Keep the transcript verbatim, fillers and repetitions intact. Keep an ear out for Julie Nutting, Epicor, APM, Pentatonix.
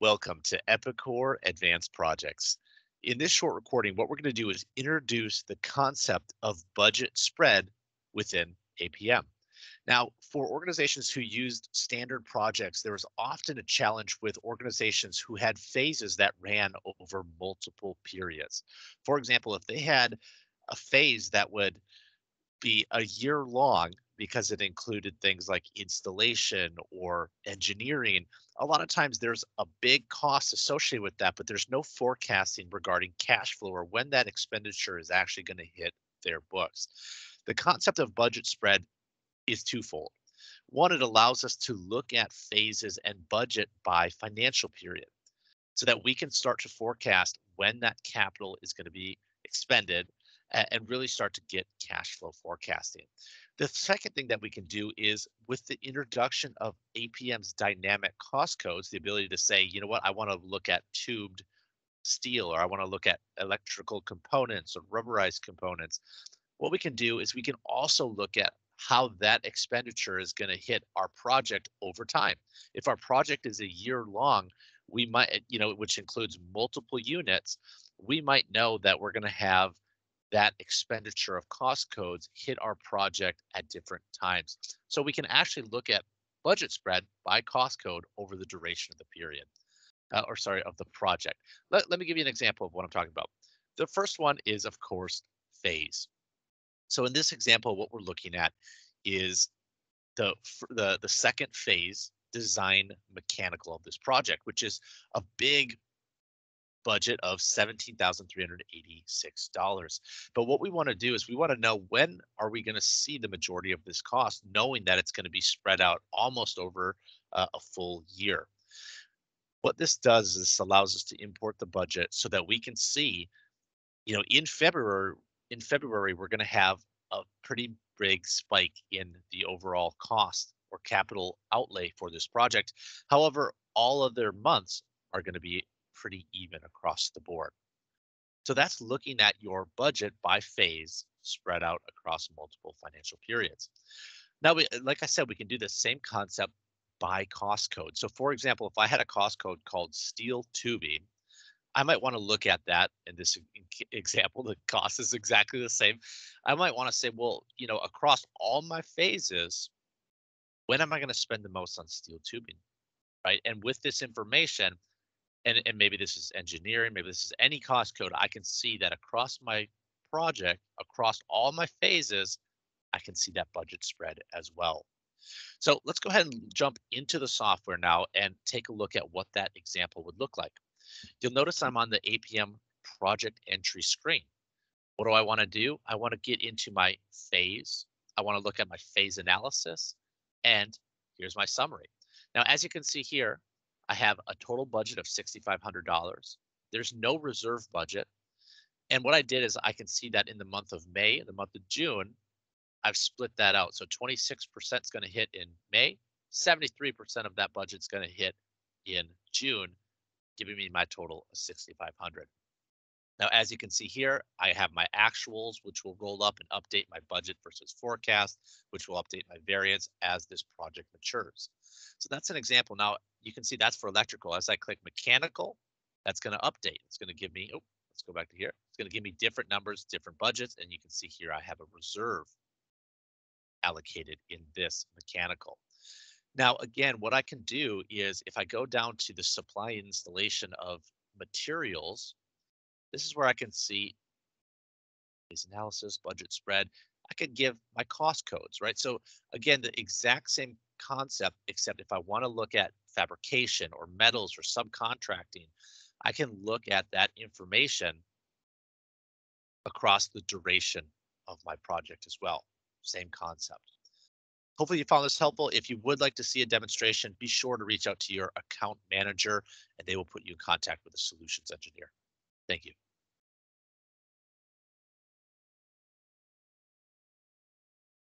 Welcome to Epicor Advanced Projects. In this short recording, what we're going to do is introduce the concept of budget spread within A P M. Now, for organizations who used standard projects, there was often a challenge with organizations who had phases that ran over multiple periods. For example, if they had a phase that would be a year long, because it included things like installation or engineering. A lot of times there's a big cost associated with that, but there's no forecasting regarding cash flow or when that expenditure is actually going to hit their books. The concept of budget spread is twofold. One, it allows us to look at phases and budget by financial period so that we can start to forecast when that capital is going to be expended and really start to get cash flow forecasting. The second thing that we can do is with the introduction of A P M's dynamic cost codes, the ability to say, you know what, I want to look at tubed steel, or I want to look at electrical components or rubberized components. What we can do is we can also look at how that expenditure is going to hit our project over time. If our project is a year long, we might, you know, which includes multiple units, we might know that we're going to have that expenditure of cost codes hit our project at different times. So we can actually look at budget spread by cost code over the duration of the period, uh, or sorry, of the project. Let, let me give you an example of what I'm talking about. The first one is, of course, phase. So in this example, what we're looking at is the, the, the second phase, design mechanical, of this project, which is a big budget of seventeen thousand three hundred eighty-six dollars. But what we want to do is we want to know when are we going to see the majority of this cost, knowing that it's going to be spread out almost over uh, a full year. What this does is this allows us to import the budget so that we can see, you know, in February, in February, we're going to have a pretty big spike in the overall cost or capital outlay for this project. However, all of their months are going to be pretty even across the board. So that's looking at your budget by phase spread out across multiple financial periods. Now, we, like I said, we can do the same concept by cost code. So for example, if I had a cost code called steel tubing, I might want to look at that. In this example, the cost is exactly the same. I might want to say, well, you know, across all my phases, when am I going to spend the most on steel tubing, right? And with this information, And, and maybe this is engineering, maybe this is any cost code, I can see that across my project, across all my phases, I can see that budget spread as well. So let's go ahead and jump into the software now and take a look at what that example would look like. You'll notice I'm on the A P M project entry screen. What do I want to do? I want to get into my phase. I want to look at my phase analysis, and here's my summary. Now, as you can see here, I have a total budget of six thousand five hundred dollars. There's no reserve budget. And what I did is I can see that in the month of May, the month of June, I've split that out. So twenty-six percent is going to hit in May, seventy-three percent of that budget is going to hit in June, giving me my total of six thousand five hundred dollars. Now, as you can see here, I have my actuals, which will roll up and update my budget versus forecast, which will update my variance as this project matures. So that's an example. Now, you can see that's for electrical. As I click mechanical, that's going to update. It's going to give me, oh, let's go back to here. It's going to give me different numbers, different budgets. And you can see here I have a reserve allocated in this mechanical. Now, again, what I can do is if I go down to the supply and installation of materials, this is where I can see phase analysis, budget spread. I could give my cost codes, right? So again, the exact same concept, except if I want to look at fabrication or metals or subcontracting, I can look at that information across the duration of my project as well. Same concept. Hopefully you found this helpful. If you would like to see a demonstration, be sure to reach out to your account manager and they will put you in contact with a solutions engineer. Thank you.